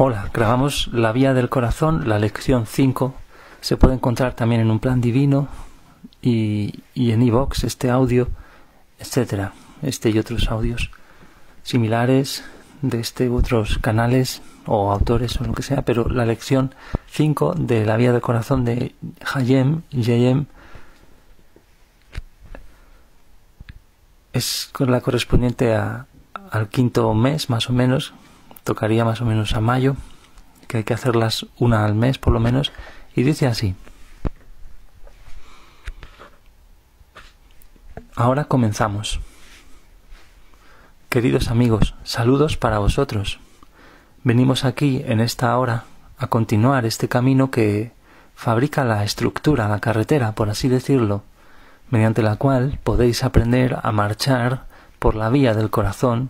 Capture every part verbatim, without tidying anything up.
Hola, grabamos La Vía del Corazón, la lección cinco. Se puede encontrar también en Un Plan Divino y, y en iVox este audio, etcétera. Este y otros audios similares de este u otros canales o autores o lo que sea, pero la lección cinco de La Vía del Corazón de Jayem, Jayem es con la correspondiente a, al quinto mes, más o menos. Tocaría más o menos a mayo, que hay que hacerlas una al mes por lo menos, y dice así: ahora comenzamos. Queridos amigos, saludos para vosotros. Venimos aquí en esta hora a continuar este camino que fabrica la estructura, la carretera, por así decirlo, mediante la cual podéis aprender a marchar por la vía del corazón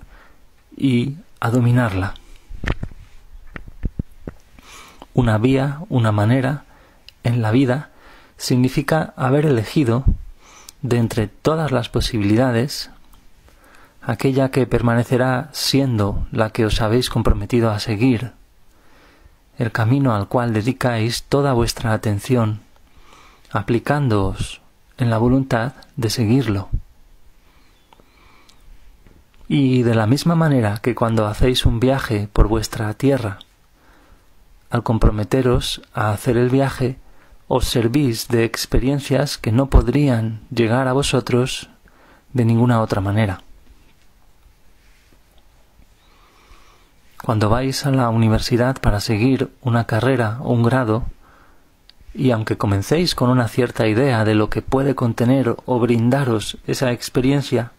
y a dominarla. Una vía, una manera en la vida significa haber elegido de entre todas las posibilidades aquella que permanecerá siendo la que os habéis comprometido a seguir, el camino al cual dedicáis toda vuestra atención, aplicándoos en la voluntad de seguirlo. Y de la misma manera que cuando hacéis un viaje por vuestra tierra, al comprometeros a hacer el viaje, os servís de experiencias que no podrían llegar a vosotros de ninguna otra manera. Cuando vais a la universidad para seguir una carrera o un grado, y aunque comencéis con una cierta idea de lo que puede contener o brindaros esa experiencia,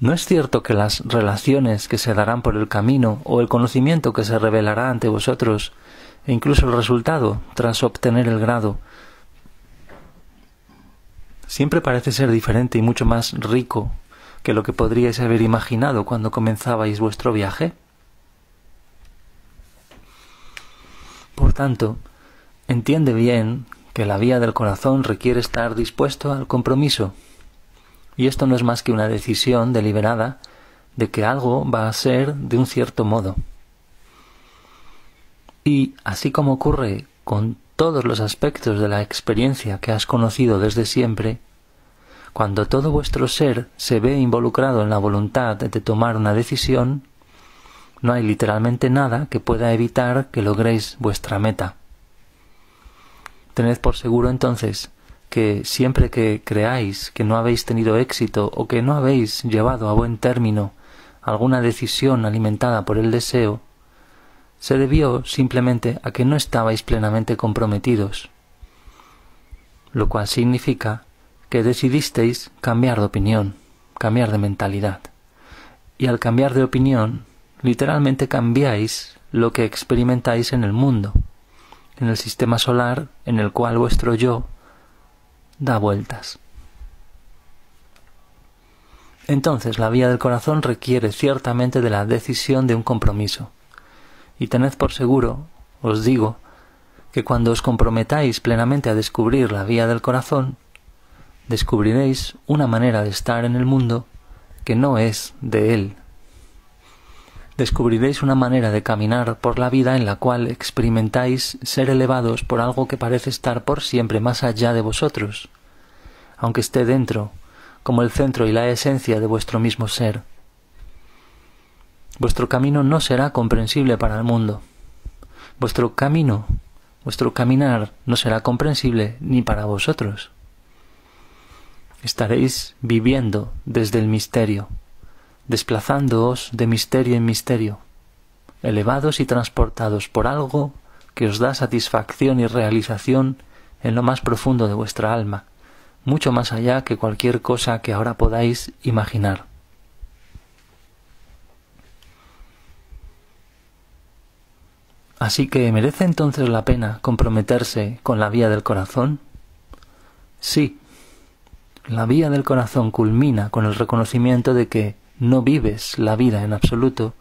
¿no es cierto que las relaciones que se darán por el camino o el conocimiento que se revelará ante vosotros, e incluso el resultado tras obtener el grado, siempre parece ser diferente y mucho más rico que lo que podríais haber imaginado cuando comenzabais vuestro viaje? Por tanto, entiende bien que la vía del corazón requiere estar dispuesto al compromiso, y esto no es más que una decisión deliberada de que algo va a ser de un cierto modo. Y así como ocurre con todos los aspectos de la experiencia que has conocido desde siempre, cuando todo vuestro ser se ve involucrado en la voluntad de tomar una decisión, no hay literalmente nada que pueda evitar que logréis vuestra meta. Tened por seguro entonces que siempre que creáis que no habéis tenido éxito o que no habéis llevado a buen término alguna decisión alimentada por el deseo, se debió simplemente a que no estabais plenamente comprometidos, lo cual significa que decidisteis cambiar de opinión, cambiar de mentalidad. Y al cambiar de opinión, literalmente cambiáis lo que experimentáis en el mundo, en el sistema solar en el cual vuestro yo da vueltas. Entonces, la vía del corazón requiere ciertamente de la decisión de un compromiso. Y tened por seguro, os digo, que cuando os comprometáis plenamente a descubrir la vía del corazón, descubriréis una manera de estar en el mundo que no es de él. Descubriréis una manera de caminar por la vida en la cual experimentáis ser elevados por algo que parece estar por siempre más allá de vosotros, aunque esté dentro, como el centro y la esencia de vuestro mismo ser. Vuestro camino no será comprensible para el mundo. Vuestro camino, vuestro caminar no será comprensible ni para vosotros. Estaréis viviendo desde el misterio, desplazándoos de misterio en misterio, elevados y transportados por algo que os da satisfacción y realización en lo más profundo de vuestra alma, mucho más allá que cualquier cosa que ahora podáis imaginar. Así que, ¿merece entonces la pena comprometerse con la vía del corazón? Sí. La vía del corazón culmina con el reconocimiento de que no vives la vida en absoluto,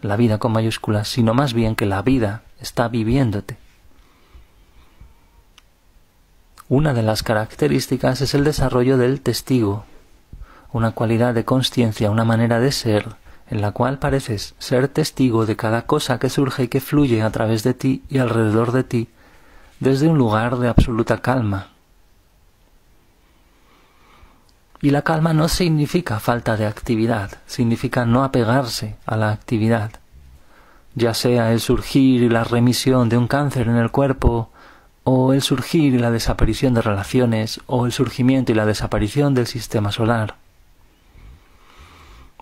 la vida con mayúsculas, sino más bien que la vida está viviéndote. Una de las características es el desarrollo del testigo, una cualidad de consciencia, una manera de ser en la cual pareces ser testigo de cada cosa que surge y que fluye a través de ti y alrededor de ti, desde un lugar de absoluta calma. Y la calma no significa falta de actividad, significa no apegarse a la actividad, ya sea el surgir y la remisión de un cáncer en el cuerpo, o el surgir y la desaparición de relaciones, o el surgimiento y la desaparición del sistema solar.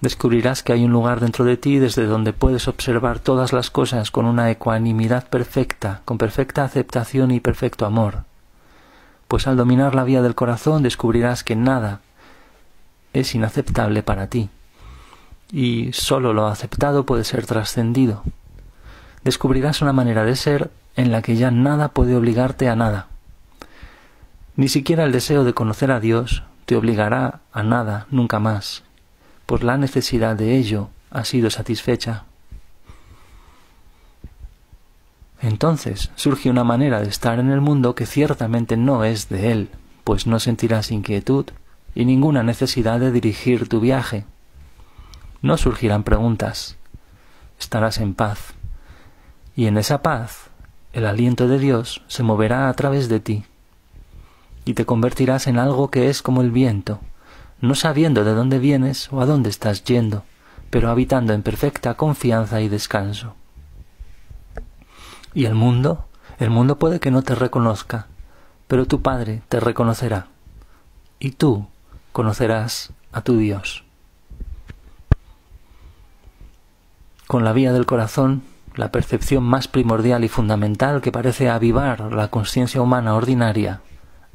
Descubrirás que hay un lugar dentro de ti desde donde puedes observar todas las cosas con una ecuanimidad perfecta, con perfecta aceptación y perfecto amor. Pues al dominar la vía del corazón descubrirás que nada es inaceptable para ti, y solo lo aceptado puede ser trascendido. Descubrirás una manera de ser en la que ya nada puede obligarte a nada. Ni siquiera el deseo de conocer a Dios te obligará a nada nunca más, pues la necesidad de ello ha sido satisfecha. Entonces surge una manera de estar en el mundo que ciertamente no es de él, pues no sentirás inquietud y ninguna necesidad de dirigir tu viaje. No surgirán preguntas, estarás en paz, y en esa paz el aliento de Dios se moverá a través de ti, y te convertirás en algo que es como el viento, no sabiendo de dónde vienes o a dónde estás yendo, pero habitando en perfecta confianza y descanso. Y el mundo, el mundo puede que no te reconozca, pero tu Padre te reconocerá, y tú conocerás a tu Dios. Con la vía del corazón, la percepción más primordial y fundamental que parece avivar la conciencia humana ordinaria,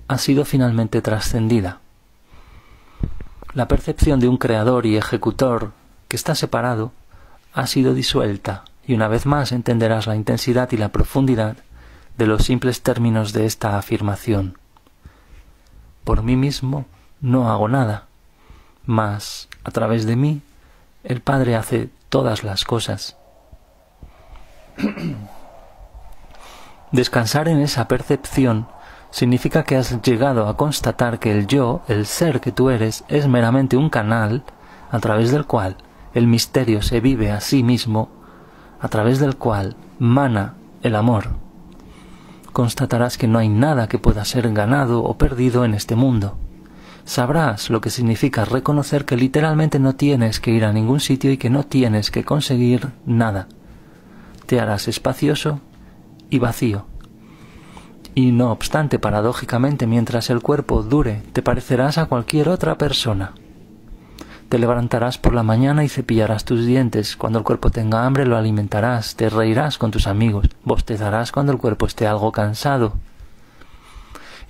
ha sido finalmente trascendida. La percepción de un creador y ejecutor que está separado ha sido disuelta, y una vez más entenderás la intensidad y la profundidad de los simples términos de esta afirmación. Por mí mismo no hago nada, mas a través de mí el Padre hace todo. Todas las cosas. Descansar en esa percepción significa que has llegado a constatar que el yo, el ser que tú eres, es meramente un canal a través del cual el misterio se vive a sí mismo, a través del cual mana el amor. Constatarás que no hay nada que pueda ser ganado o perdido en este mundo. Sabrás lo que significa reconocer que literalmente no tienes que ir a ningún sitio y que no tienes que conseguir nada. Te harás espacioso y vacío. Y no obstante, paradójicamente, mientras el cuerpo dure, te parecerás a cualquier otra persona. Te levantarás por la mañana y cepillarás tus dientes. Cuando el cuerpo tenga hambre lo alimentarás, te reirás con tus amigos, bostezarás cuando el cuerpo esté algo cansado.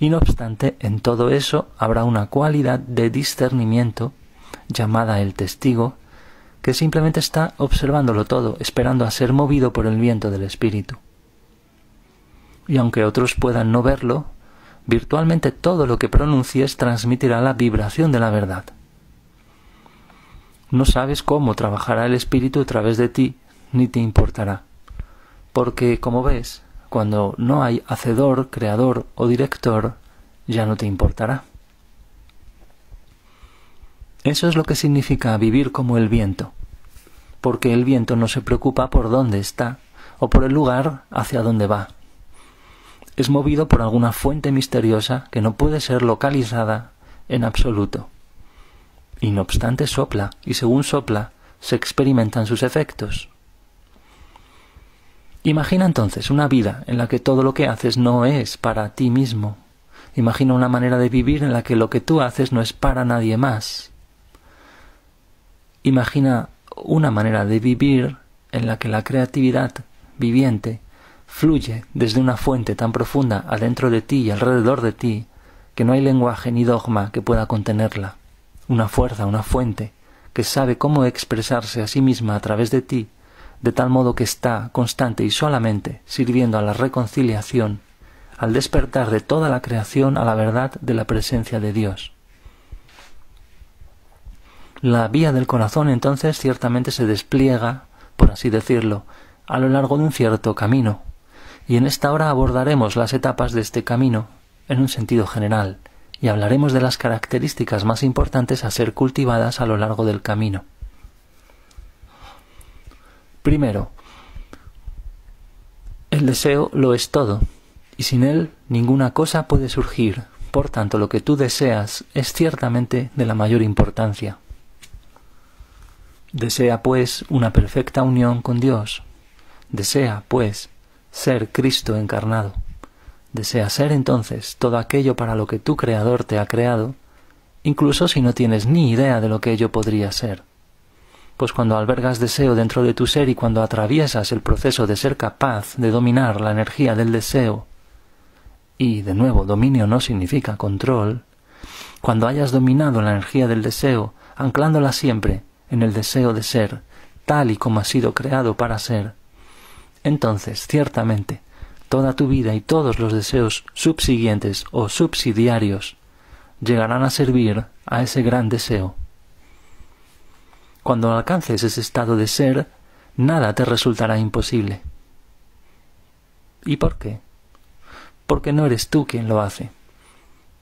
Y no obstante, en todo eso habrá una cualidad de discernimiento, llamada el testigo, que simplemente está observándolo todo, esperando a ser movido por el viento del espíritu. Y aunque otros puedan no verlo, virtualmente todo lo que pronuncies transmitirá la vibración de la verdad. No sabes cómo trabajará el espíritu a través de ti, ni te importará, porque, como ves, cuando no hay hacedor, creador o director, ya no te importará. Eso es lo que significa vivir como el viento, porque el viento no se preocupa por dónde está o por el lugar hacia donde va. Es movido por alguna fuente misteriosa que no puede ser localizada en absoluto. Y no obstante sopla, y según sopla, se experimentan sus efectos. Imagina entonces una vida en la que todo lo que haces no es para ti mismo. Imagina una manera de vivir en la que lo que tú haces no es para nadie más. Imagina una manera de vivir en la que la creatividad viviente fluye desde una fuente tan profunda adentro de ti y alrededor de ti que no hay lenguaje ni dogma que pueda contenerla. Una fuerza, una fuente que sabe cómo expresarse a sí misma a través de ti, de tal modo que está constante y solamente sirviendo a la reconciliación, al despertar de toda la creación a la verdad de la presencia de Dios. La vía del corazón entonces ciertamente se despliega, por así decirlo, a lo largo de un cierto camino, y en esta hora abordaremos las etapas de este camino en un sentido general, y hablaremos de las características más importantes a ser cultivadas a lo largo del camino. Primero, el deseo lo es todo, y sin él ninguna cosa puede surgir. Por tanto, lo que tú deseas es ciertamente de la mayor importancia. Desea, pues, una perfecta unión con Dios. Desea, pues, ser Cristo encarnado. Desea ser, entonces, todo aquello para lo que tu Creador te ha creado, incluso si no tienes ni idea de lo que ello podría ser. Pues cuando albergas deseo dentro de tu ser y cuando atraviesas el proceso de ser capaz de dominar la energía del deseo, y, de nuevo, dominio no significa control, cuando hayas dominado la energía del deseo, anclándola siempre en el deseo de ser, tal y como has sido creado para ser, entonces, ciertamente, toda tu vida y todos los deseos subsiguientes o subsidiarios llegarán a servir a ese gran deseo. Cuando alcances ese estado de ser, nada te resultará imposible. ¿Y por qué? Porque no eres tú quien lo hace.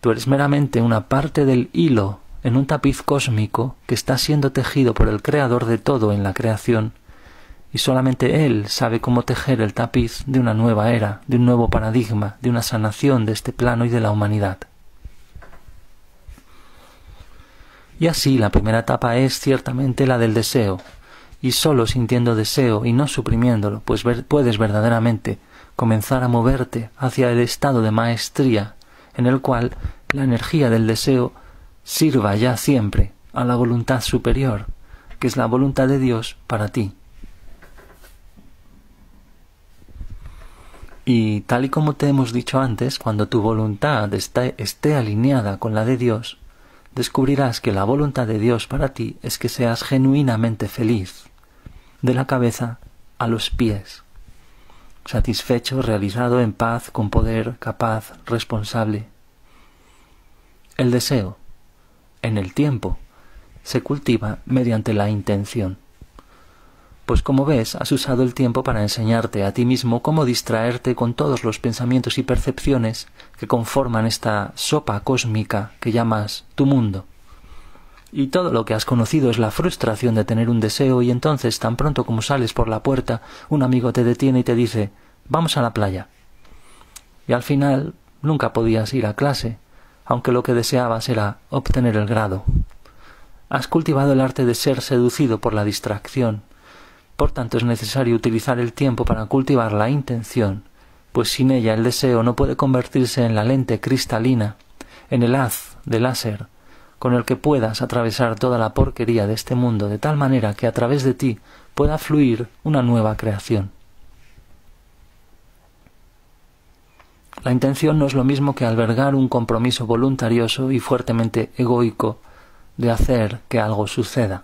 Tú eres meramente una parte del hilo en un tapiz cósmico que está siendo tejido por el Creador de todo en la creación, y solamente Él sabe cómo tejer el tapiz de una nueva era, de un nuevo paradigma, de una sanación de este plano y de la humanidad. Y así la primera etapa es ciertamente la del deseo, y solo sintiendo deseo y no suprimiéndolo, pues ver, puedes verdaderamente comenzar a moverte hacia el estado de maestría, en el cual la energía del deseo sirva ya siempre a la voluntad superior, que es la voluntad de Dios para ti. Y tal y como te hemos dicho antes, cuando tu voluntad esté, esté alineada con la de Dios, descubrirás que la voluntad de Dios para ti es que seas genuinamente feliz, de la cabeza a los pies, satisfecho, realizado, en paz, con poder, capaz, responsable. El deseo, en el tiempo, se cultiva mediante la intención. Pues como ves, has usado el tiempo para enseñarte a ti mismo cómo distraerte con todos los pensamientos y percepciones que conforman esta sopa cósmica que llamas tu mundo. Y todo lo que has conocido es la frustración de tener un deseo, y entonces, tan pronto como sales por la puerta, un amigo te detiene y te dice: vamos a la playa. Y al final nunca podías ir a clase, aunque lo que deseabas era obtener el grado. Has cultivado el arte de ser seducido por la distracción. Por tanto, es necesario utilizar el tiempo para cultivar la intención, pues sin ella el deseo no puede convertirse en la lente cristalina, en el haz de láser, con el que puedas atravesar toda la porquería de este mundo, de tal manera que a través de ti pueda fluir una nueva creación. La intención no es lo mismo que albergar un compromiso voluntarioso y fuertemente egoico de hacer que algo suceda,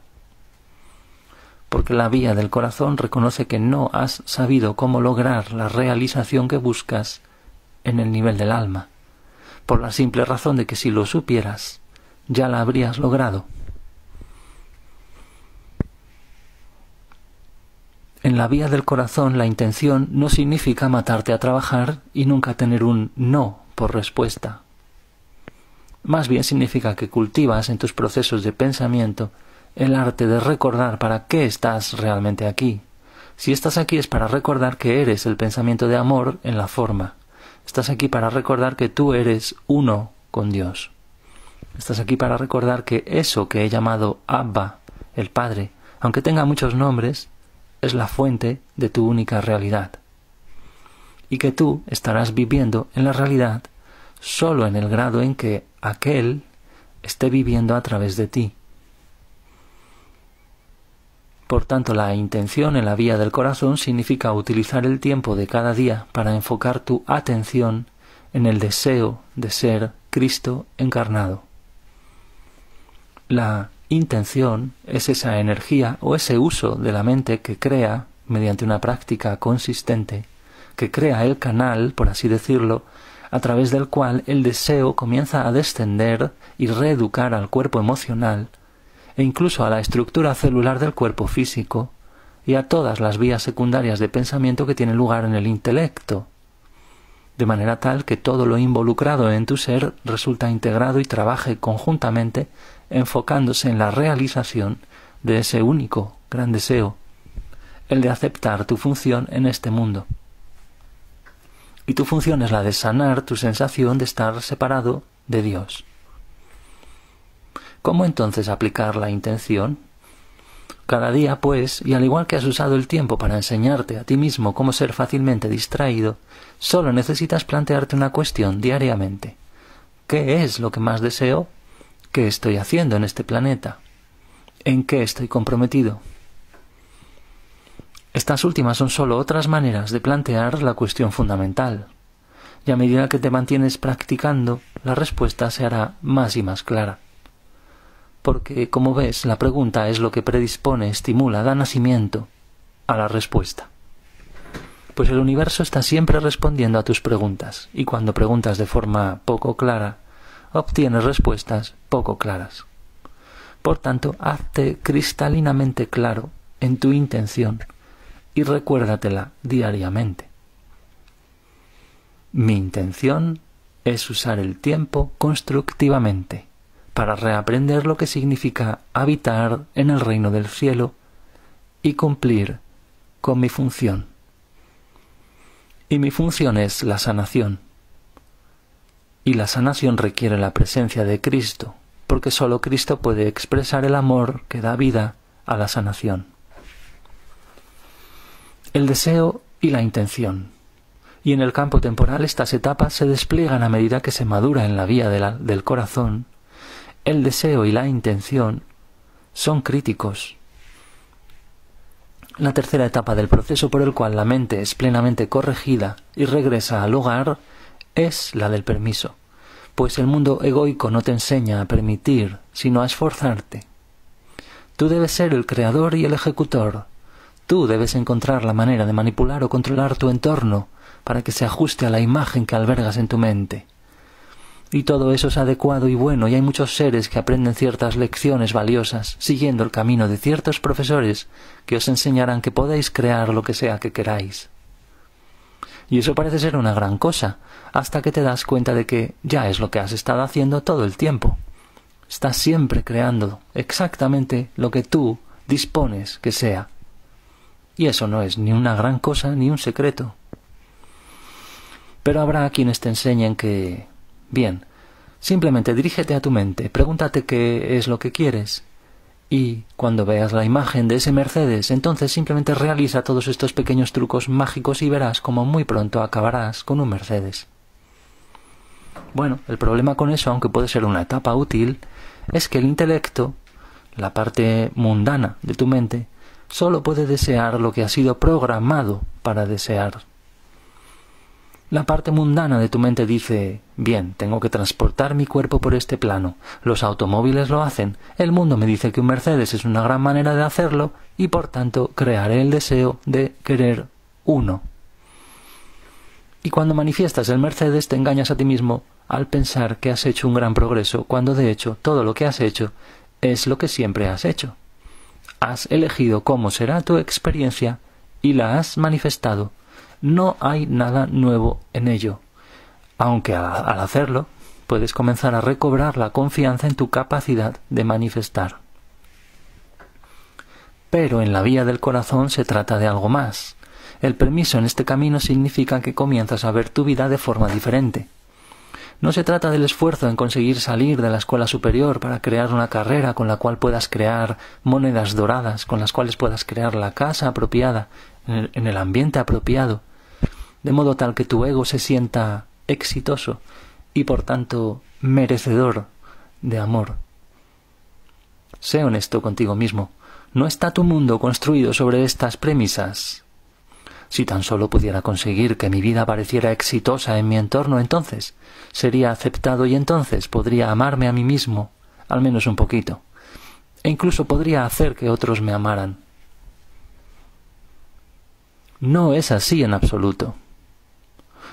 porque la vía del corazón reconoce que no has sabido cómo lograr la realización que buscas en el nivel del alma, por la simple razón de que si lo supieras, ya la habrías logrado. En la vía del corazón, la intención no significa matarte a trabajar y nunca tener un no por respuesta. Más bien significa que cultivas en tus procesos de pensamiento el arte de recordar para qué estás realmente aquí. Si estás aquí es para recordar que eres el pensamiento de amor en la forma. Estás aquí para recordar que tú eres uno con Dios. Estás aquí para recordar que eso que he llamado Abba, el Padre, aunque tenga muchos nombres, es la fuente de tu única realidad. Y que tú estarás viviendo en la realidad solo en el grado en que aquel esté viviendo a través de ti. Por tanto, la intención en la vía del corazón significa utilizar el tiempo de cada día para enfocar tu atención en el deseo de ser Cristo encarnado. La intención es esa energía o ese uso de la mente que crea, mediante una práctica consistente, que crea el canal, por así decirlo, a través del cual el deseo comienza a descender y reeducar al cuerpo emocional e incluso a la estructura celular del cuerpo físico y a todas las vías secundarias de pensamiento que tienen lugar en el intelecto, de manera tal que todo lo involucrado en tu ser resulta integrado y trabaje conjuntamente enfocándose en la realización de ese único gran deseo, el de aceptar tu función en este mundo. Y tu función es la de sanar tu sensación de estar separado de Dios. ¿Cómo entonces aplicar la intención? Cada día, pues, y al igual que has usado el tiempo para enseñarte a ti mismo cómo ser fácilmente distraído, solo necesitas plantearte una cuestión diariamente. ¿Qué es lo que más deseo? ¿Qué estoy haciendo en este planeta? ¿En qué estoy comprometido? Estas últimas son solo otras maneras de plantear la cuestión fundamental, y a medida que te mantienes practicando, la respuesta se hará más y más clara. Porque, como ves, la pregunta es lo que predispone, estimula, da nacimiento a la respuesta. Pues el universo está siempre respondiendo a tus preguntas, y cuando preguntas de forma poco clara, obtienes respuestas poco claras. Por tanto, hazte cristalinamente claro en tu intención y recuérdatela diariamente. Mi intención es usar el tiempo constructivamente para reaprender lo que significa habitar en el reino del cielo y cumplir con mi función. Y mi función es la sanación. Y la sanación requiere la presencia de Cristo, porque solo Cristo puede expresar el amor que da vida a la sanación. El deseo y la intención. Y en el campo temporal estas etapas se despliegan a medida que se madura en la vía de la, del corazón. El deseo y la intención son críticos. La tercera etapa del proceso por el cual la mente es plenamente corregida y regresa al hogar es la del permiso, pues el mundo egoico no te enseña a permitir, sino a esforzarte. Tú debes ser el creador y el ejecutor. Tú debes encontrar la manera de manipular o controlar tu entorno para que se ajuste a la imagen que albergas en tu mente. Y todo eso es adecuado y bueno, y hay muchos seres que aprenden ciertas lecciones valiosas siguiendo el camino de ciertos profesores que os enseñarán que podéis crear lo que sea que queráis. Y eso parece ser una gran cosa, hasta que te das cuenta de que ya es lo que has estado haciendo todo el tiempo. Estás siempre creando exactamente lo que tú dispones que sea. Y eso no es ni una gran cosa ni un secreto. Pero habrá quienes te enseñen que... Bien, simplemente dirígete a tu mente, pregúntate qué es lo que quieres y cuando veas la imagen de ese Mercedes, entonces simplemente realiza todos estos pequeños trucos mágicos y verás como muy pronto acabarás con un Mercedes. Bueno, el problema con eso, aunque puede ser una etapa útil, es que el intelecto, la parte mundana de tu mente, solo puede desear lo que ha sido programado para desear. La parte mundana de tu mente dice, bien, tengo que transportar mi cuerpo por este plano, los automóviles lo hacen, el mundo me dice que un Mercedes es una gran manera de hacerlo y por tanto crearé el deseo de querer uno. Y cuando manifiestas el Mercedes te engañas a ti mismo al pensar que has hecho un gran progreso, cuando de hecho todo lo que has hecho es lo que siempre has hecho. Has elegido cómo será tu experiencia y la has manifestado. No hay nada nuevo en ello, aunque al hacerlo puedes comenzar a recobrar la confianza en tu capacidad de manifestar. Pero en la vía del corazón se trata de algo más. El permiso en este camino significa que comienzas a ver tu vida de forma diferente. No se trata del esfuerzo en conseguir salir de la escuela superior para crear una carrera con la cual puedas crear monedas doradas, con las cuales puedas crear la casa apropiada, en el ambiente apropiado, de modo tal que tu ego se sienta exitoso y por tanto merecedor de amor. Sé honesto contigo mismo. No está tu mundo construido sobre estas premisas. Si tan solo pudiera conseguir que mi vida pareciera exitosa en mi entorno, entonces sería aceptado y entonces podría amarme a mí mismo, al menos un poquito, e incluso podría hacer que otros me amaran. No es así en absoluto.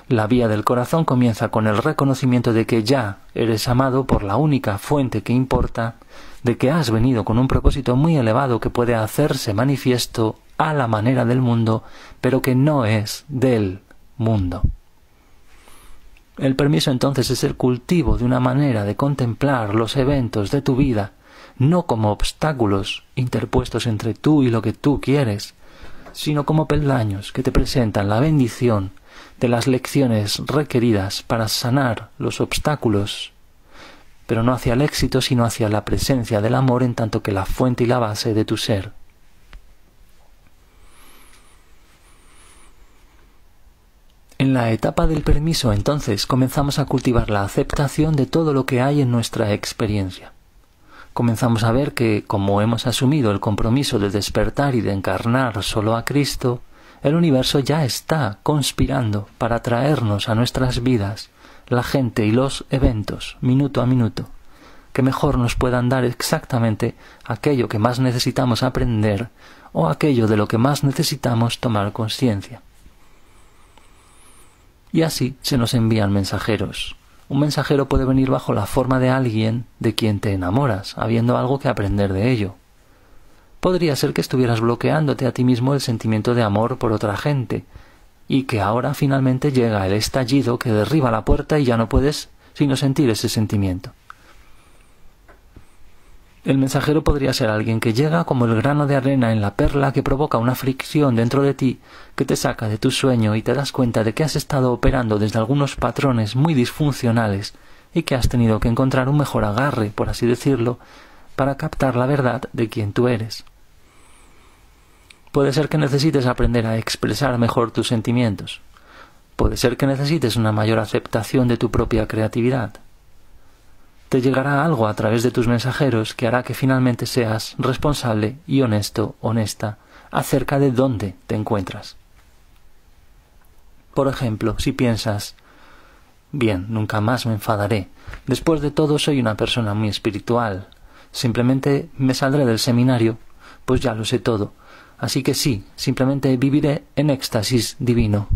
La vía del corazón comienza con el reconocimiento de que ya eres amado por la única fuente que importa, de que has venido con un propósito muy elevado que puede hacerse manifiesto a la manera del mundo, pero que no es del mundo. El permiso entonces es el cultivo de una manera de contemplar los eventos de tu vida, no como obstáculos interpuestos entre tú y lo que tú quieres, sino como peldaños que te presentan la bendición de las lecciones requeridas para sanar los obstáculos, pero no hacia el éxito, sino hacia la presencia del amor, en tanto que la fuente y la base de tu ser. En la etapa del permiso, entonces, comenzamos a cultivar la aceptación de todo lo que hay en nuestra experiencia. Comenzamos a ver que, como hemos asumido el compromiso de despertar y de encarnar solo a Cristo, el universo ya está conspirando para traernos a nuestras vidas la gente y los eventos, minuto a minuto, que mejor nos puedan dar exactamente aquello que más necesitamos aprender o aquello de lo que más necesitamos tomar conciencia. Y así se nos envían mensajeros. Un mensajero puede venir bajo la forma de alguien de quien te enamoras, habiendo algo que aprender de ello. Podría ser que estuvieras bloqueándote a ti mismo el sentimiento de amor por otra gente, y que ahora finalmente llega el estallido que derriba la puerta y ya no puedes sino sentir ese sentimiento. El mensajero podría ser alguien que llega como el grano de arena en la perla que provoca una fricción dentro de ti que te saca de tu sueño y te das cuenta de que has estado operando desde algunos patrones muy disfuncionales y que has tenido que encontrar un mejor agarre, por así decirlo, para captar la verdad de quien tú eres. Puede ser que necesites aprender a expresar mejor tus sentimientos. Puede ser que necesites una mayor aceptación de tu propia creatividad. Te llegará algo a través de tus mensajeros que hará que finalmente seas responsable y honesto, honesta, acerca de dónde te encuentras. Por ejemplo, si piensas, bien, nunca más me enfadaré, después de todo soy una persona muy espiritual, simplemente me saldré del seminario, pues ya lo sé todo, así que sí, simplemente viviré en éxtasis divino.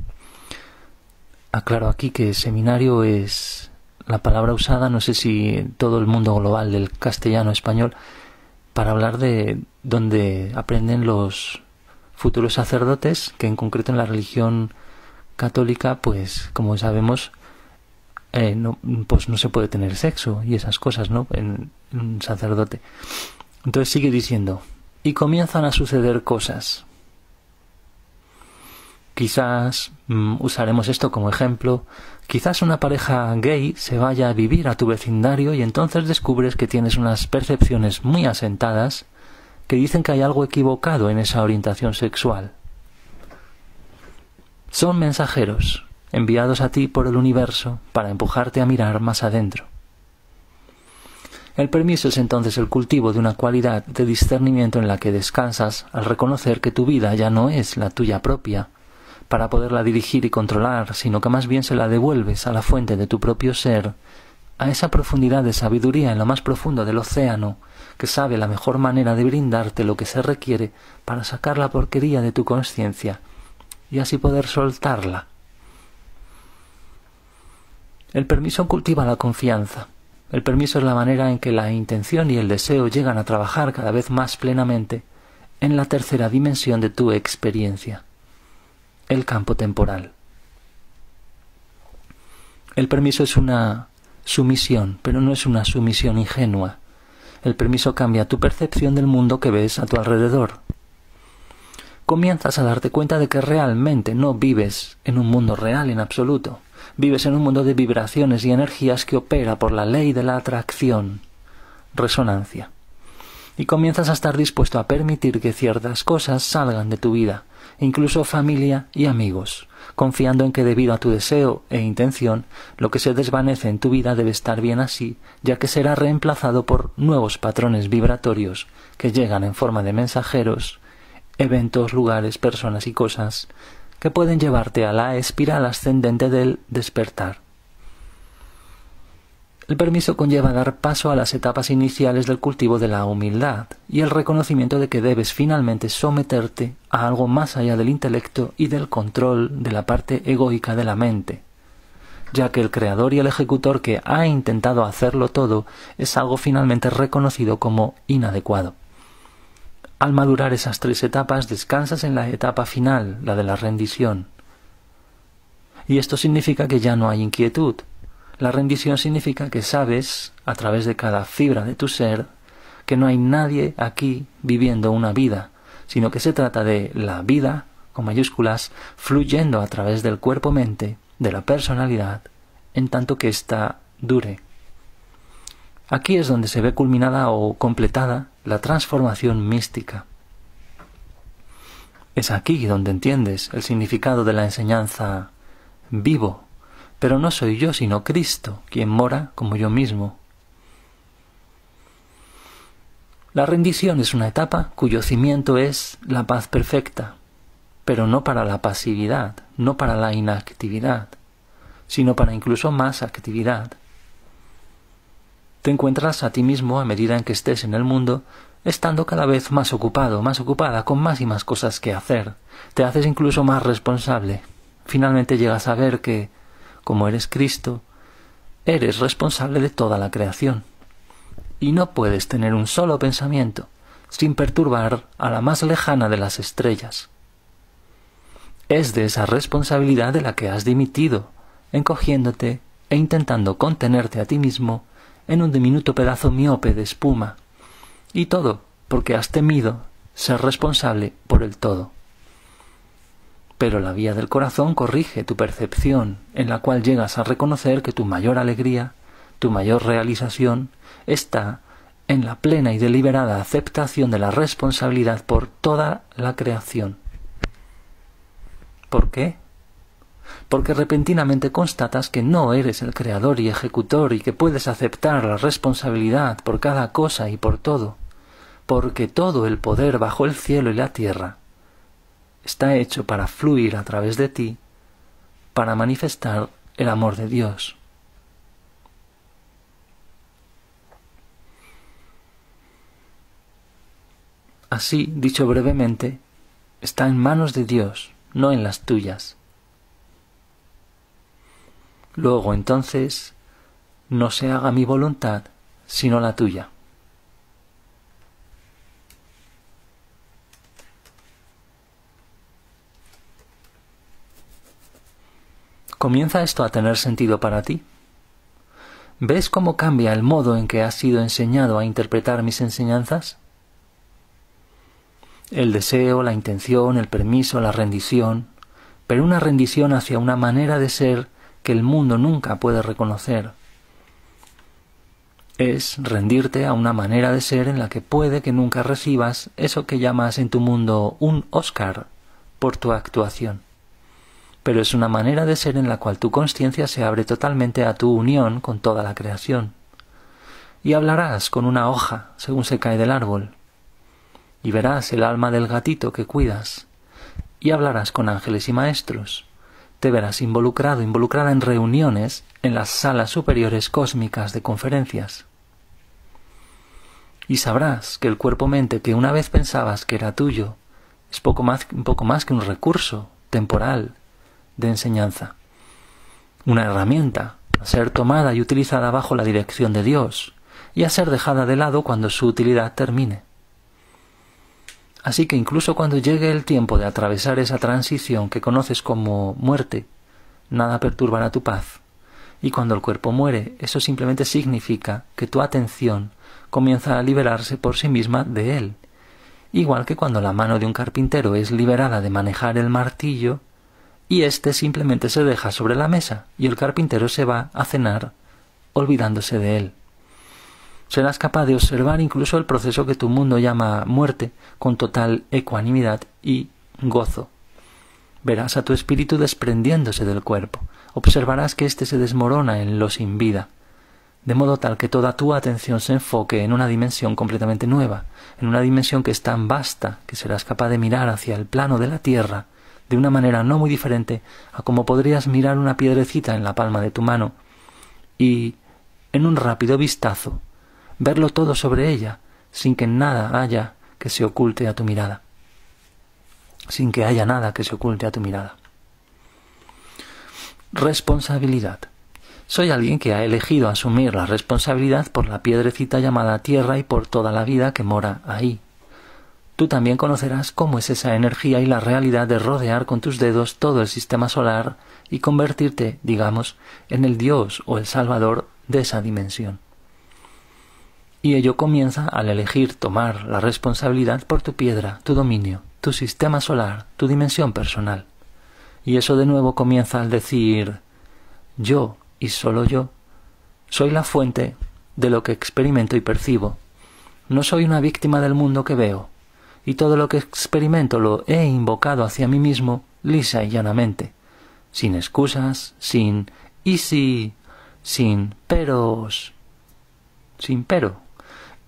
Aclaro aquí que seminario es la palabra usada, no sé si en todo el mundo global del castellano español, para hablar de donde aprenden los futuros sacerdotes, que en concreto en la religión católica, pues como sabemos, eh, no, pues no se puede tener sexo y esas cosas, ¿no?, en, en un sacerdote. Entonces sigue diciendo, y comienzan a suceder cosas. Quizás mm, usaremos esto como ejemplo. Quizás una pareja gay se vaya a vivir a tu vecindario y entonces descubres que tienes unas percepciones muy asentadas que dicen que hay algo equivocado en esa orientación sexual. Son mensajeros enviados a ti por el universo para empujarte a mirar más adentro. El permiso es entonces el cultivo de una cualidad de discernimiento en la que descansas al reconocer que tu vida ya no es la tuya propia, para poderla dirigir y controlar, sino que más bien se la devuelves a la fuente de tu propio ser, a esa profundidad de sabiduría en lo más profundo del océano, que sabe la mejor manera de brindarte lo que se requiere para sacar la porquería de tu conciencia, y así poder soltarla. El permiso cultiva la confianza. El permiso es la manera en que la intención y el deseo llegan a trabajar cada vez más plenamente en la tercera dimensión de tu experiencia, el campo temporal. El permiso es una sumisión, pero no es una sumisión ingenua. El permiso cambia tu percepción del mundo que ves a tu alrededor. Comienzas a darte cuenta de que realmente no vives en un mundo real en absoluto. Vives en un mundo de vibraciones y energías que opera por la ley de la atracción, resonancia. Y comienzas a estar dispuesto a permitir que ciertas cosas salgan de tu vida, incluso familia y amigos, confiando en que debido a tu deseo e intención, lo que se desvanece en tu vida debe estar bien así, ya que será reemplazado por nuevos patrones vibratorios que llegan en forma de mensajeros, eventos, lugares, personas y cosas que pueden llevarte a la espiral ascendente del despertar. El permiso conlleva dar paso a las etapas iniciales del cultivo de la humildad y el reconocimiento de que debes finalmente someterte a algo más allá del intelecto y del control de la parte egoica de la mente, ya que el creador y el ejecutor que ha intentado hacerlo todo es algo finalmente reconocido como inadecuado. Al madurar esas tres etapas, descansas en la etapa final, la de la rendición. Y esto significa que ya no hay inquietud. La rendición significa que sabes, a través de cada fibra de tu ser, que no hay nadie aquí viviendo una vida, sino que se trata de la vida, con mayúsculas, fluyendo a través del cuerpo-mente, de la personalidad, en tanto que ésta dure. Aquí es donde se ve culminada o completada la transformación mística. Es aquí donde entiendes el significado de la enseñanza: vivo, pero no soy yo sino Cristo, quien mora como yo mismo. La rendición es una etapa cuyo cimiento es la paz perfecta, pero no para la pasividad, no para la inactividad, sino para incluso más actividad. Te encuentras a ti mismo a medida en que estés en el mundo, estando cada vez más ocupado, más ocupada, con más y más cosas que hacer. Te haces incluso más responsable. Finalmente llegas a ver que, como eres Cristo, eres responsable de toda la creación. Y no puedes tener un solo pensamiento sin perturbar a la más lejana de las estrellas. Es de esa responsabilidad de la que has dimitido, encogiéndote e intentando contenerte a ti mismo en un diminuto pedazo miope de espuma, y todo porque has temido ser responsable por el todo. Pero la vía del corazón corrige tu percepción, en la cual llegas a reconocer que tu mayor alegría, tu mayor realización, está en la plena y deliberada aceptación de la responsabilidad por toda la creación. ¿Por qué? Porque repentinamente constatas que no eres el creador y ejecutor y que puedes aceptar la responsabilidad por cada cosa y por todo, porque todo el poder bajo el cielo y la tierra está hecho para fluir a través de ti, para manifestar el amor de Dios. Así, dicho brevemente, está en manos de Dios, no en las tuyas. Luego, entonces, no se haga mi voluntad, sino la tuya. ¿Comienza esto a tener sentido para ti? ¿Ves cómo cambia el modo en que has sido enseñado a interpretar mis enseñanzas? El deseo, la intención, el permiso, la rendición, pero una rendición hacia una manera de ser que el mundo nunca puede reconocer. Es rendirte a una manera de ser en la que puede que nunca recibas eso que llamas en tu mundo un Oscar por tu actuación. Pero es una manera de ser en la cual tu conciencia se abre totalmente a tu unión con toda la creación. Y hablarás con una hoja según se cae del árbol. Y verás el alma del gatito que cuidas. Y hablarás con ángeles y maestros. Te verás involucrado, involucrada en reuniones en las salas superiores cósmicas de conferencias. Y sabrás que el cuerpo-mente que una vez pensabas que era tuyo es poco más, poco más que un recurso temporal de enseñanza. Una herramienta a ser tomada y utilizada bajo la dirección de Dios y a ser dejada de lado cuando su utilidad termine. Así que incluso cuando llegue el tiempo de atravesar esa transición que conoces como muerte, nada perturbará tu paz. Y cuando el cuerpo muere, eso simplemente significa que tu atención comienza a liberarse por sí misma de él. Igual que cuando la mano de un carpintero es liberada de manejar el martillo y éste simplemente se deja sobre la mesa y el carpintero se va a cenar olvidándose de él. Serás capaz de observar incluso el proceso que tu mundo llama muerte con total ecuanimidad y gozo. Verás a tu espíritu desprendiéndose del cuerpo. Observarás que éste se desmorona en lo sin vida, de modo tal que toda tu atención se enfoque en una dimensión completamente nueva, en una dimensión que es tan vasta que serás capaz de mirar hacia el plano de la tierra de una manera no muy diferente a como podrías mirar una piedrecita en la palma de tu mano y, en un rápido vistazo, verlo todo sobre ella, sin que nada haya que se oculte a tu mirada. Sin que haya nada que se oculte a tu mirada. Responsabilidad. Soy alguien que ha elegido asumir la responsabilidad por la piedrecita llamada tierra y por toda la vida que mora ahí. Tú también conocerás cómo es esa energía y la realidad de rodear con tus dedos todo el sistema solar y convertirte, digamos, en el Dios o el Salvador de esa dimensión. Y ello comienza al elegir tomar la responsabilidad por tu piedra, tu dominio, tu sistema solar, tu dimensión personal. Y eso de nuevo comienza al decir, yo y solo yo soy la fuente de lo que experimento y percibo. No soy una víctima del mundo que veo, y todo lo que experimento lo he invocado hacia mí mismo lisa y llanamente, sin excusas, sin y si, sin peros, sin pero.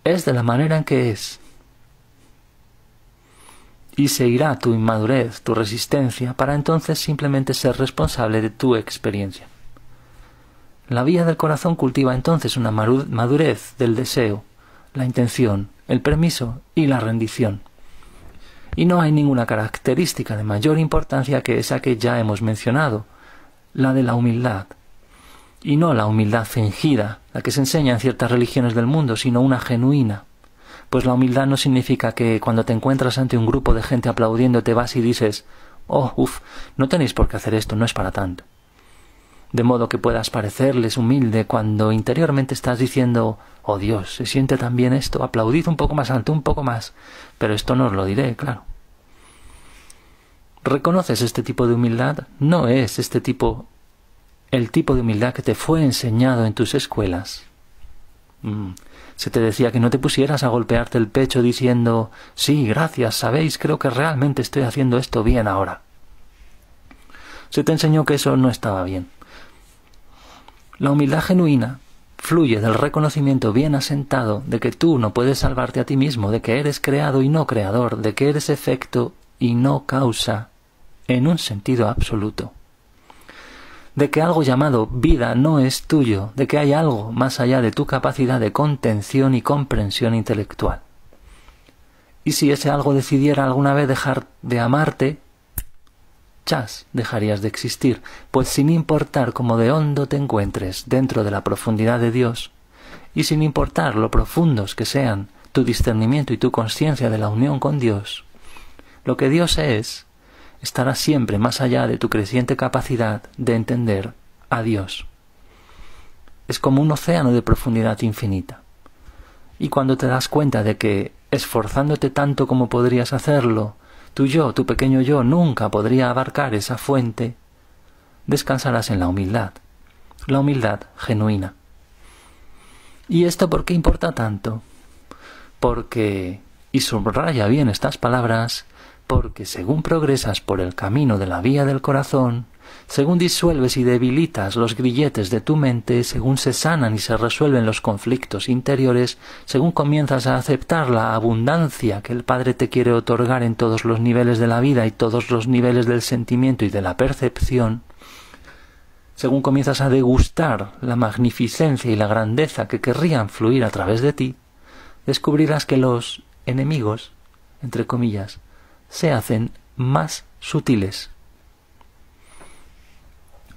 Es de la manera en que es. Y seguirá tu inmadurez, tu resistencia, para entonces simplemente ser responsable de tu experiencia. La vía del corazón cultiva entonces una madurez del deseo, la intención, el permiso y la rendición. Y no hay ninguna característica de mayor importancia que esa que ya hemos mencionado, la de la humildad. Y no la humildad fingida, la que se enseña en ciertas religiones del mundo, sino una genuina. Pues la humildad no significa que cuando te encuentras ante un grupo de gente aplaudiéndote vas y dices, oh, uff, no tenéis por qué hacer esto, no es para tanto. De modo que puedas parecerles humilde cuando interiormente estás diciendo, oh Dios, se siente tan bien esto, aplaudid un poco más alto, un poco más, pero esto no os lo diré, claro. ¿Reconoces este tipo de humildad? No es este tipo el tipo de humildad que te fue enseñado en tus escuelas. Mm. Se te decía que no te pusieras a golpearte el pecho diciendo, sí, gracias, sabéis, creo que realmente estoy haciendo esto bien ahora. Se te enseñó que eso no estaba bien. La humildad genuina fluye del reconocimiento bien asentado de que tú no puedes salvarte a ti mismo, de que eres creado y no creador, de que eres efecto y no causa, en un sentido absoluto. De que algo llamado vida no es tuyo, de que hay algo más allá de tu capacidad de contención y comprensión intelectual. Y si ese algo decidiera alguna vez dejar de amarte, chas, dejarías de existir, pues sin importar cómo de hondo te encuentres dentro de la profundidad de Dios, y sin importar lo profundos que sean tu discernimiento y tu conciencia de la unión con Dios, lo que Dios es, estará siempre más allá de tu creciente capacidad de entender a Dios. Es como un océano de profundidad infinita. Y cuando te das cuenta de que, esforzándote tanto como podrías hacerlo, tu yo, tu pequeño yo, nunca podría abarcar esa fuente, descansarás en la humildad, la humildad genuina. ¿Y esto por qué importa tanto? Porque, y subraya bien estas palabras, porque según progresas por el camino de la vía del corazón, según disuelves y debilitas los grilletes de tu mente, según se sanan y se resuelven los conflictos interiores, según comienzas a aceptar la abundancia que el Padre te quiere otorgar en todos los niveles de la vida y todos los niveles del sentimiento y de la percepción, según comienzas a degustar la magnificencia y la grandeza que querrían fluir a través de ti, descubrirás que los enemigos, entre comillas, se hacen más sutiles.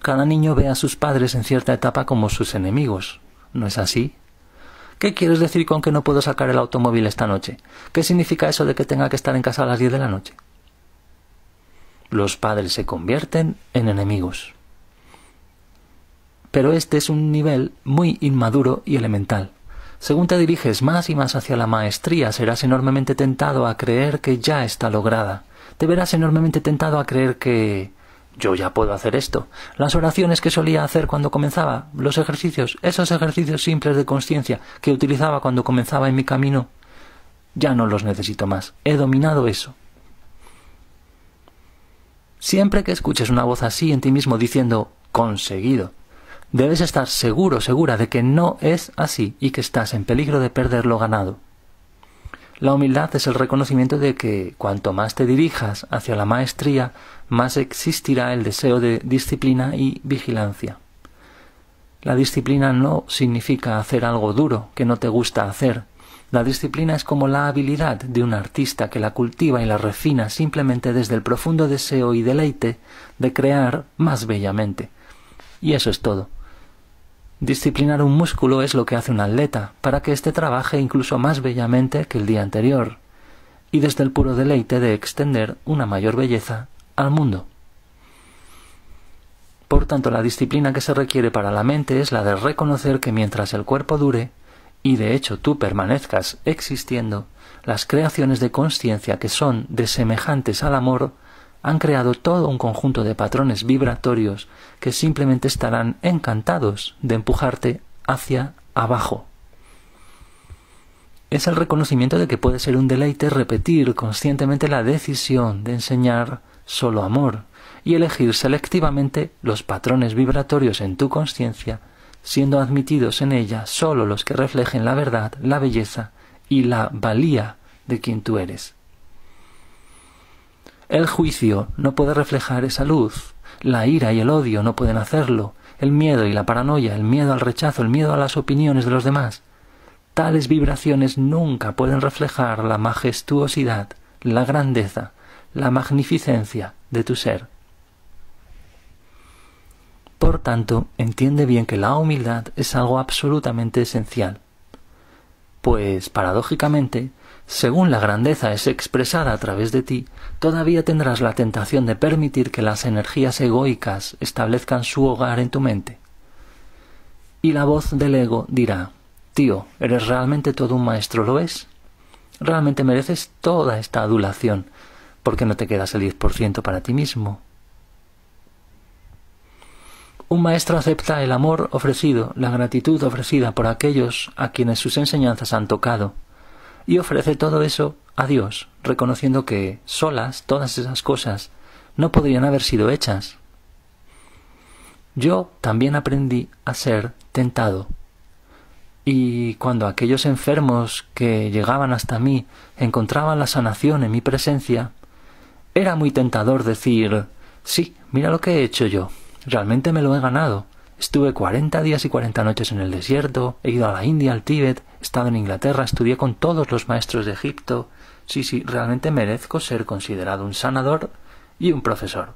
Cada niño ve a sus padres en cierta etapa como sus enemigos, ¿no es así? ¿Qué quieres decir con que no puedo sacar el automóvil esta noche? ¿Qué significa eso de que tenga que estar en casa a las diez de la noche? Los padres se convierten en enemigos. Pero este es un nivel muy inmaduro y elemental. Según te diriges más y más hacia la maestría, serás enormemente tentado a creer que ya está lograda. Te verás enormemente tentado a creer que yo ya puedo hacer esto. Las oraciones que solía hacer cuando comenzaba, los ejercicios, esos ejercicios simples de conciencia que utilizaba cuando comenzaba en mi camino, ya no los necesito más. He dominado eso. Siempre que escuches una voz así en ti mismo diciendo «conseguido», debes estar seguro, segura de que no es así y que estás en peligro de perder lo ganado. La humildad es el reconocimiento de que cuanto más te dirijas hacia la maestría, más existirá el deseo de disciplina y vigilancia. La disciplina no significa hacer algo duro que no te gusta hacer. La disciplina es como la habilidad de un artista que la cultiva y la refina simplemente desde el profundo deseo y deleite de crear más bellamente. Y eso es todo. Disciplinar un músculo es lo que hace un atleta, para que éste trabaje incluso más bellamente que el día anterior, y desde el puro deleite de extender una mayor belleza al mundo. Por tanto, la disciplina que se requiere para la mente es la de reconocer que mientras el cuerpo dure, y de hecho tú permanezcas existiendo, las creaciones de conciencia que son desemejantes al amor han creado todo un conjunto de patrones vibratorios que simplemente estarán encantados de empujarte hacia abajo. Es el reconocimiento de que puede ser un deleite repetir conscientemente la decisión de enseñar solo amor y elegir selectivamente los patrones vibratorios en tu conciencia, siendo admitidos en ella solo los que reflejen la verdad, la belleza y la valía de quien tú eres. El juicio no puede reflejar esa luz, la ira y el odio no pueden hacerlo, el miedo y la paranoia, el miedo al rechazo, el miedo a las opiniones de los demás. Tales vibraciones nunca pueden reflejar la majestuosidad, la grandeza, la magnificencia de tu ser. Por tanto, entiende bien que la humildad es algo absolutamente esencial, pues, paradójicamente, según la grandeza es expresada a través de ti, todavía tendrás la tentación de permitir que las energías egoicas establezcan su hogar en tu mente. Y la voz del ego dirá: tío, ¿eres realmente todo un maestro? ¿Lo es? Realmente mereces toda esta adulación. ¿Por qué no te quedas el diez por ciento para ti mismo? Un maestro acepta el amor ofrecido, la gratitud ofrecida por aquellos a quienes sus enseñanzas han tocado, y ofrece todo eso a Dios, reconociendo que solas todas esas cosas no podrían haber sido hechas. Yo también aprendí a ser tentado. Y cuando aquellos enfermos que llegaban hasta mí encontraban la sanación en mi presencia, era muy tentador decir: sí, mira lo que he hecho yo, realmente me lo he ganado. Estuve cuarenta días y cuarenta noches en el desierto, he ido a la India, al Tíbet, he estado en Inglaterra, estudié con todos los maestros de Egipto. Sí, sí, realmente merezco ser considerado un sanador y un profesor.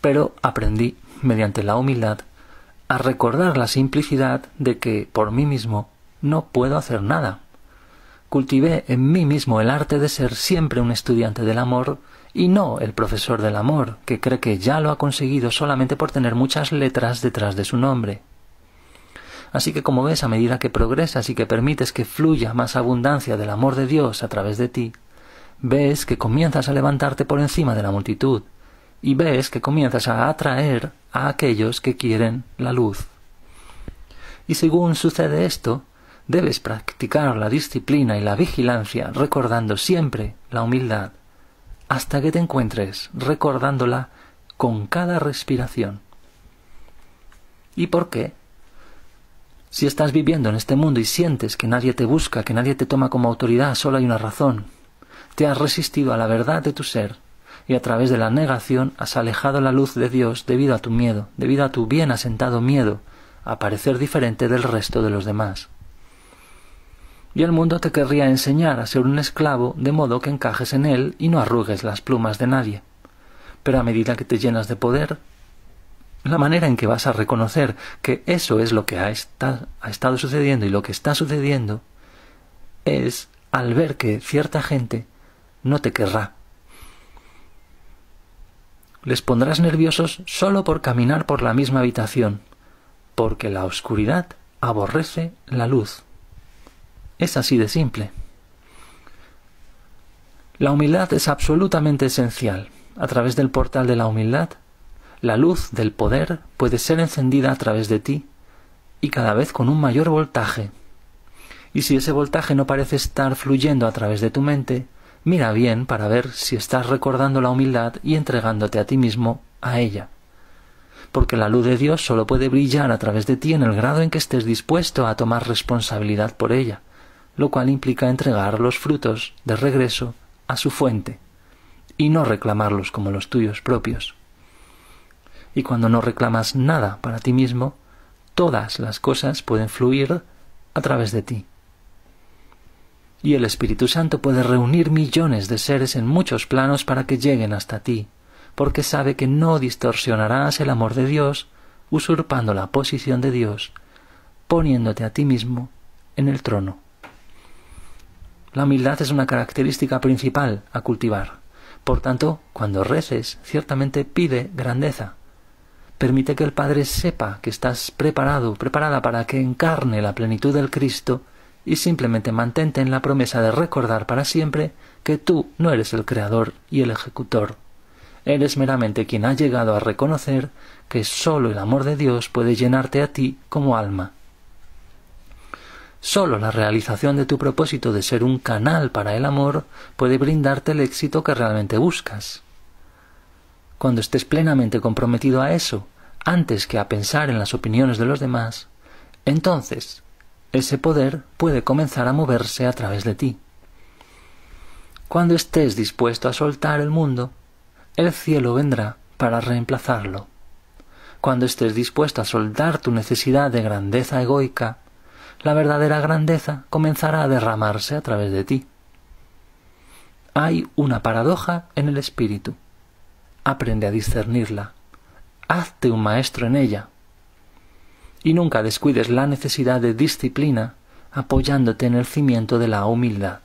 Pero aprendí, mediante la humildad, a recordar la simplicidad de que por mí mismo no puedo hacer nada. Cultivé en mí mismo el arte de ser siempre un estudiante del amor y no el profesor del amor, que cree que ya lo ha conseguido solamente por tener muchas letras detrás de su nombre. Así que, como ves, a medida que progresas y que permites que fluya más abundancia del amor de Dios a través de ti, ves que comienzas a levantarte por encima de la multitud y ves que comienzas a atraer a aquellos que quieren la luz. Y según sucede esto, debes practicar la disciplina y la vigilancia recordando siempre la humildad, hasta que te encuentres recordándola con cada respiración. ¿Y por qué? Si estás viviendo en este mundo y sientes que nadie te busca, que nadie te toma como autoridad, solo hay una razón. Te has resistido a la verdad de tu ser y a través de la negación has alejado la luz de Dios debido a tu miedo, debido a tu bien asentado miedo a parecer diferente del resto de los demás. Y el mundo te querría enseñar a ser un esclavo de modo que encajes en él y no arrugues las plumas de nadie. Pero a medida que te llenas de poder, la manera en que vas a reconocer que eso es lo que ha, esta, ha estado sucediendo y lo que está sucediendo es al ver que cierta gente no te querrá. Les pondrás nerviosos solo por caminar por la misma habitación, porque la oscuridad aborrece la luz. Es así de simple. La humildad es absolutamente esencial. A través del portal de la humildad, la luz del poder puede ser encendida a través de ti y cada vez con un mayor voltaje. Y si ese voltaje no parece estar fluyendo a través de tu mente, mira bien para ver si estás recordando la humildad y entregándote a ti mismo a ella. Porque la luz de Dios solo puede brillar a través de ti en el grado en que estés dispuesto a tomar responsabilidad por ella, lo cual implica entregar los frutos de regreso a su fuente y no reclamarlos como los tuyos propios. Y cuando no reclamas nada para ti mismo, todas las cosas pueden fluir a través de ti. Y el Espíritu Santo puede reunir millones de seres en muchos planos para que lleguen hasta ti, porque sabe que no distorsionarás el amor de Dios usurpando la posición de Dios, poniéndote a ti mismo en el trono. La humildad es una característica principal a cultivar. Por tanto, cuando reces, ciertamente pide grandeza. Permite que el Padre sepa que estás preparado, preparada para que encarne la plenitud del Cristo, y simplemente mantente en la promesa de recordar para siempre que tú no eres el creador y el ejecutor. Eres meramente quien ha llegado a reconocer que sólo el amor de Dios puede llenarte a ti como alma. Sólo la realización de tu propósito de ser un canal para el amor puede brindarte el éxito que realmente buscas. Cuando estés plenamente comprometido a eso, antes que a pensar en las opiniones de los demás, entonces ese poder puede comenzar a moverse a través de ti. Cuando estés dispuesto a soltar el mundo, el cielo vendrá para reemplazarlo. Cuando estés dispuesto a soltar tu necesidad de grandeza egoica, la verdadera grandeza comenzará a derramarse a través de ti. Hay una paradoja en el espíritu. Aprende a discernirla. Hazte un maestro en ella. Y nunca descuides la necesidad de disciplina apoyándote en el cimiento de la humildad.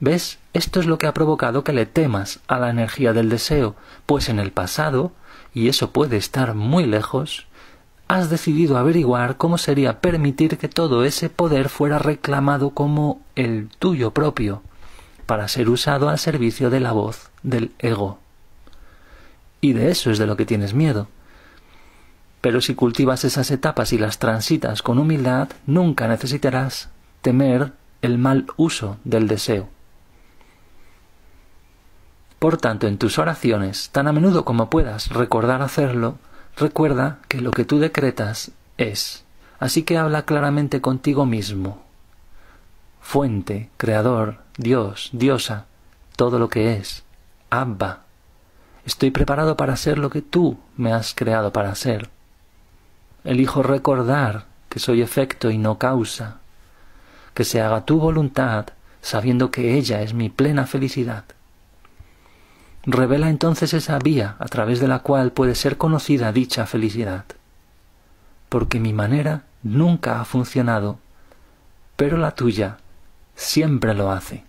¿Ves? Esto es lo que ha provocado que le temas a la energía del deseo, pues en el pasado, y eso puede estar muy lejos, has decidido averiguar cómo sería permitir que todo ese poder fuera reclamado como el tuyo propio, para ser usado al servicio de la voz del ego. Y de eso es de lo que tienes miedo. Pero si cultivas esas etapas y las transitas con humildad, nunca necesitarás temer el mal uso del deseo. Por tanto, en tus oraciones, tan a menudo como puedas recordar hacerlo, recuerda que lo que tú decretas es. Así que habla claramente contigo mismo. Fuente, Creador, Dios, Diosa, todo lo que es. Abba. Estoy preparado para ser lo que tú me has creado para ser. Elijo recordar que soy efecto y no causa. Que se haga tu voluntad, sabiendo que ella es mi plena felicidad. Revela entonces esa vía a través de la cual puede ser conocida dicha felicidad. Porque mi manera nunca ha funcionado, pero la tuya siempre lo hace.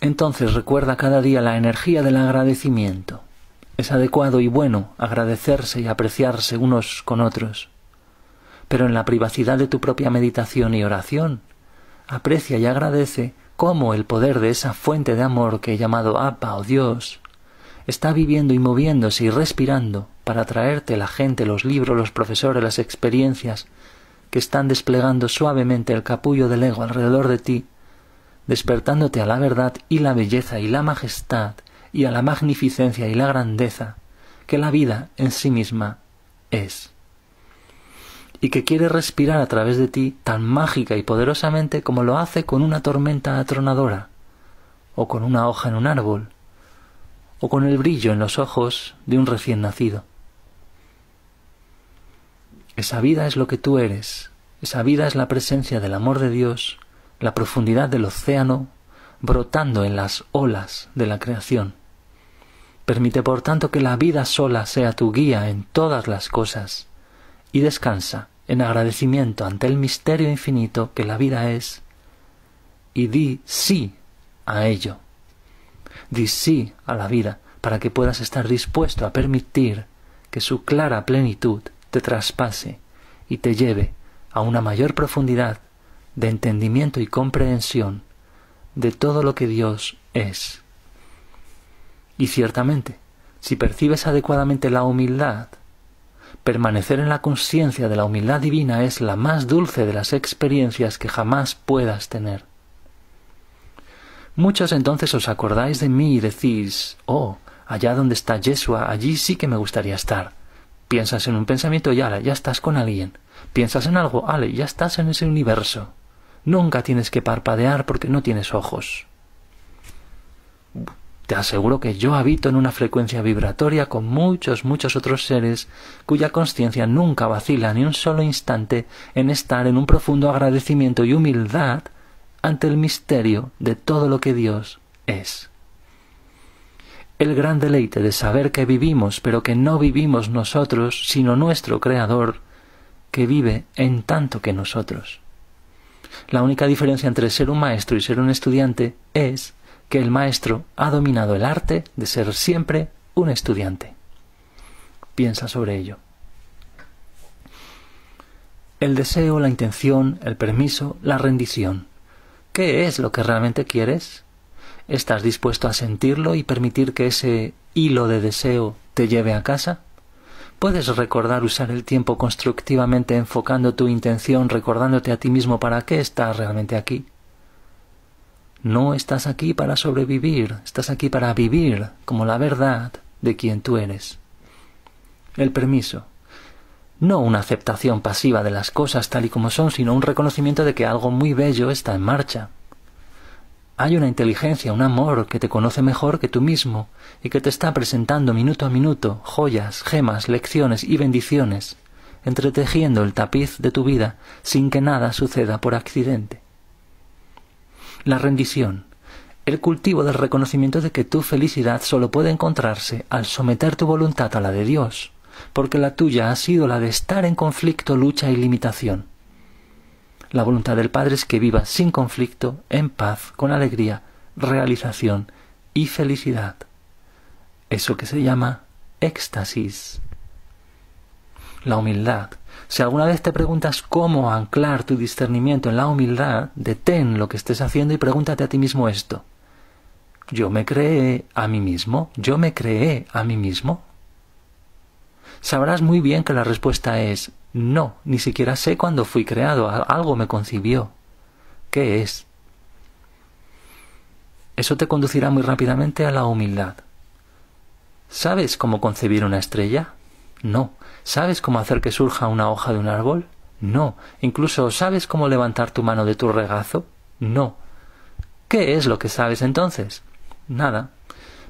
Entonces recuerda cada día la energía del agradecimiento. Es adecuado y bueno agradecerse y apreciarse unos con otros. Pero en la privacidad de tu propia meditación y oración, aprecia y agradece cómo el poder de esa fuente de amor que he llamado Abba o Dios está viviendo y moviéndose y respirando para traerte la gente, los libros, los profesores, las experiencias que están desplegando suavemente el capullo del ego alrededor de ti, despertándote a la verdad y la belleza y la majestad y a la magnificencia y la grandeza que la vida en sí misma es. Y que quiere respirar a través de ti tan mágica y poderosamente como lo hace con una tormenta atronadora, o con una hoja en un árbol, o con el brillo en los ojos de un recién nacido. Esa vida es lo que tú eres, esa vida es la presencia del amor de Dios, la profundidad del océano, brotando en las olas de la creación. Permite, por tanto, que la vida sola sea tu guía en todas las cosas, y descansa en agradecimiento ante el misterio infinito que la vida es, y di sí a ello. Di sí a la vida para que puedas estar dispuesto a permitir que su clara plenitud te traspase y te lleve a una mayor profundidad de entendimiento y comprensión de todo lo que Dios es. Y ciertamente, si percibes adecuadamente la humildad, permanecer en la conciencia de la humildad divina es la más dulce de las experiencias que jamás puedas tener. Muchos entonces os acordáis de mí y decís, oh, allá donde está Yeshua, allí sí que me gustaría estar. Piensas en un pensamiento y ala, ya estás con alguien. Piensas en algo, ale, ya estás en ese universo. Nunca tienes que parpadear porque no tienes ojos. Te aseguro que yo habito en una frecuencia vibratoria con muchos, muchos otros seres cuya conciencia nunca vacila ni un solo instante en estar en un profundo agradecimiento y humildad ante el misterio de todo lo que Dios es. El gran deleite de saber que vivimos, pero que no vivimos nosotros, sino nuestro Creador, que vive en tanto que nosotros. La única diferencia entre ser un maestro y ser un estudiante es que el maestro ha dominado el arte de ser siempre un estudiante. Piensa sobre ello. El deseo, la intención, el permiso, la rendición. ¿Qué es lo que realmente quieres? ¿Estás dispuesto a sentirlo y permitir que ese hilo de deseo te lleve a casa? ¿Puedes recordar usar el tiempo constructivamente enfocando tu intención, recordándote a ti mismo para qué estás realmente aquí? No estás aquí para sobrevivir, estás aquí para vivir como la verdad de quien tú eres. El permiso. No una aceptación pasiva de las cosas tal y como son, sino un reconocimiento de que algo muy bello está en marcha. Hay una inteligencia, un amor que te conoce mejor que tú mismo y que te está presentando minuto a minuto joyas, gemas, lecciones y bendiciones, entretejiendo el tapiz de tu vida sin que nada suceda por accidente. La rendición. El cultivo del reconocimiento de que tu felicidad solo puede encontrarse al someter tu voluntad a la de Dios, porque la tuya ha sido la de estar en conflicto, lucha y limitación. La voluntad del Padre es que vivas sin conflicto, en paz, con alegría, realización y felicidad. Eso que se llama éxtasis. La humildad. Si alguna vez te preguntas cómo anclar tu discernimiento en la humildad, detén lo que estés haciendo y pregúntate a ti mismo esto. ¿Yo me creé a mí mismo? ¿Yo me creé a mí mismo? Sabrás muy bien que la respuesta es no, ni siquiera sé cuándo fui creado, algo me concibió. ¿Qué es? Eso te conducirá muy rápidamente a la humildad. ¿Sabes cómo concebir una estrella? No. ¿Sabes cómo hacer que surja una hoja de un árbol? No. ¿Incluso sabes cómo levantar tu mano de tu regazo? No. ¿Qué es lo que sabes entonces? Nada.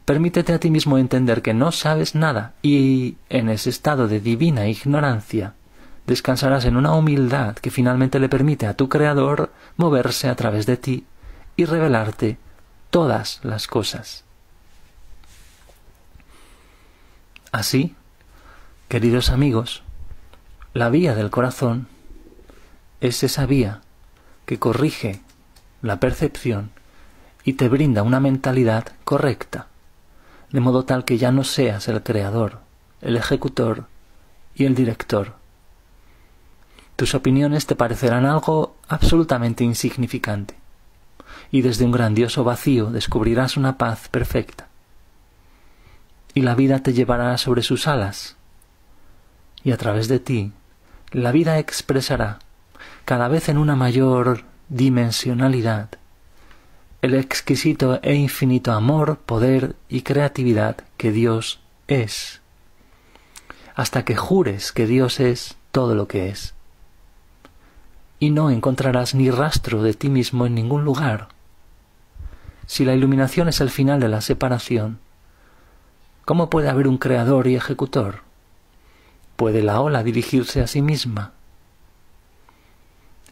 Permítete a ti mismo entender que no sabes nada y, en ese estado de divina ignorancia, descansarás en una humildad que finalmente le permite a tu Creador moverse a través de ti y revelarte todas las cosas. Así, queridos amigos, la vía del corazón es esa vía que corrige la percepción y te brinda una mentalidad correcta, de modo tal que ya no seas el creador, el ejecutor y el director. Tus opiniones te parecerán algo absolutamente insignificante, y desde un grandioso vacío descubrirás una paz perfecta. Y la vida te llevará sobre sus alas, y a través de ti, la vida expresará, cada vez en una mayor dimensionalidad, el exquisito e infinito amor, poder y creatividad que Dios es, hasta que jures que Dios es todo lo que es. Y no encontrarás ni rastro de ti mismo en ningún lugar. Si la iluminación es el final de la separación, ¿cómo puede haber un creador y ejecutor? ¿Puede la ola dirigirse a sí misma?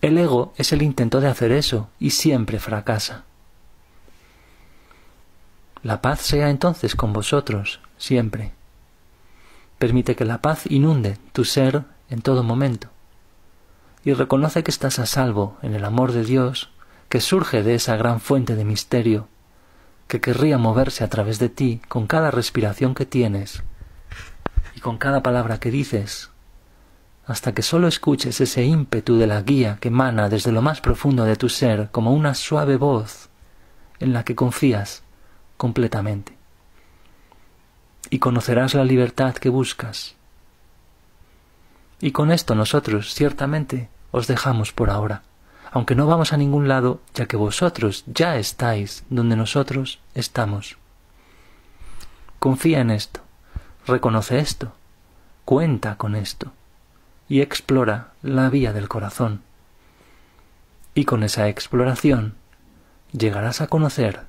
El ego es el intento de hacer eso y siempre fracasa. La paz sea entonces con vosotros, siempre. Permite que la paz inunde tu ser en todo momento. Y reconoce que estás a salvo en el amor de Dios que surge de esa gran fuente de misterio que querría moverse a través de ti con cada respiración que tienes y con cada palabra que dices, hasta que solo escuches ese ímpetu de la guía que emana desde lo más profundo de tu ser como una suave voz en la que confías completamente, y conocerás la libertad que buscas. Y con esto nosotros ciertamente os dejamos por ahora, aunque no vamos a ningún lado, ya que vosotros ya estáis donde nosotros estamos. Confía en esto, reconoce esto, cuenta con esto y explora la vía del corazón. Y con esa exploración llegarás a conocer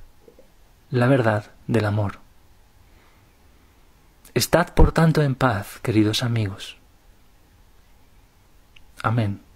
la verdad del amor. Estad por tanto en paz, queridos amigos. Amén.